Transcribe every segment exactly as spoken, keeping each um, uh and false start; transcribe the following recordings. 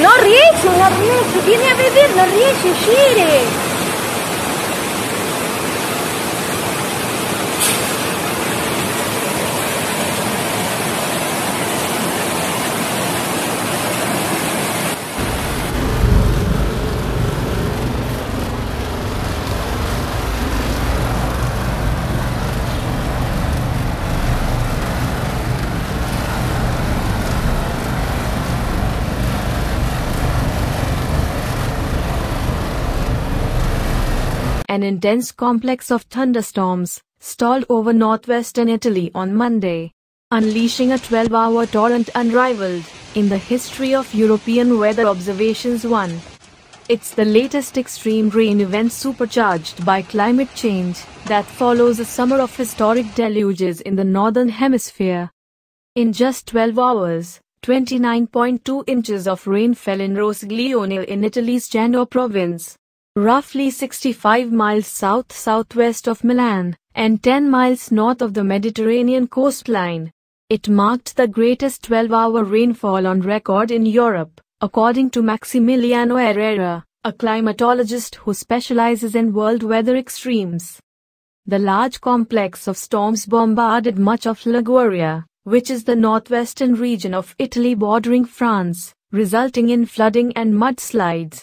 Non riesco, non riesco, vieni a vedere, non riesco a uscire. An intense complex of thunderstorms stalled over northwestern Italy on Monday, unleashing a twelve-hour torrent unrivaled in the history of European weather observations. One, it's the latest extreme rain event supercharged by climate change that follows a summer of historic deluges in the northern hemisphere. In just twelve hours, twenty-nine point two inches of rain fell in Rosglione in Italy's Genoa province, roughly sixty-five miles south-southwest of Milan, and ten miles north of the Mediterranean coastline. It marked the greatest twelve-hour rainfall on record in Europe, according to Maximiliano Herrera, a climatologist who specializes in world weather extremes. The large complex of storms bombarded much of Liguria, which is the northwestern region of Italy bordering France, resulting in flooding and mudslides.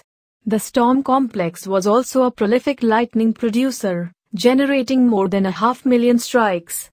The storm complex was also a prolific lightning producer, generating more than a half million strikes,